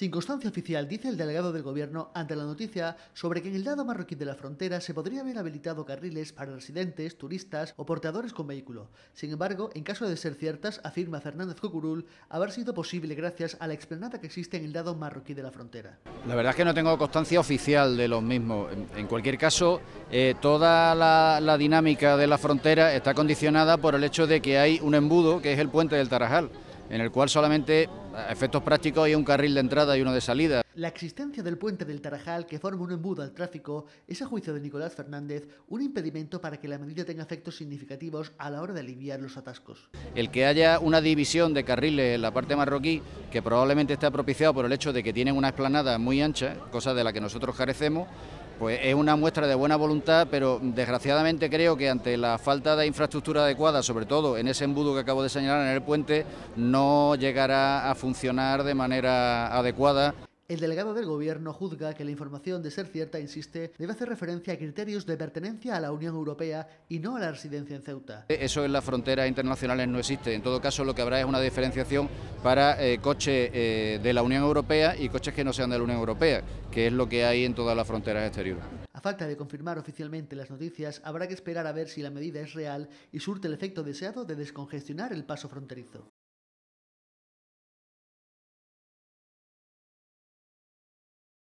Sin constancia oficial, dice el delegado del Gobierno ante la noticia sobre que en el lado marroquí de la frontera se podría haber habilitado carriles para residentes, turistas o portadores con vehículo. Sin embargo, en caso de ser ciertas, afirma Fernández Cururull, haber sido posible gracias a la explanada que existe en el lado marroquí de la frontera. La verdad es que no tengo constancia oficial de los mismos. En cualquier caso, toda la dinámica de la frontera está condicionada por el hecho de que hay un embudo, que es el puente del Tarajal, en el cual solamente, a efectos prácticos, hay un carril de entrada y uno de salida. La existencia del puente del Tarajal, que forma un embudo al tráfico, es, a juicio de Nicolás Fernández, un impedimento para que la medida tenga efectos significativos a la hora de aliviar los atascos. El que haya una división de carriles en la parte marroquí, que probablemente está propiciado por el hecho de que tienen una explanada muy ancha, cosa de la que nosotros carecemos, pues es una muestra de buena voluntad, pero desgraciadamente creo que ante la falta de infraestructura adecuada, sobre todo en ese embudo que acabo de señalar, en el puente, no llegará a funcionar de manera adecuada. El delegado del Gobierno juzga que la información, de ser cierta, insiste, debe hacer referencia a criterios de pertenencia a la Unión Europea y no a la residencia en Ceuta. Eso en las fronteras internacionales no existe. En todo caso, lo que habrá es una diferenciación para coches de la Unión Europea y coches que no sean de la Unión Europea, que es lo que hay en todas las fronteras exteriores. A falta de confirmar oficialmente las noticias, habrá que esperar a ver si la medida es real y surte el efecto deseado de descongestionar el paso fronterizo.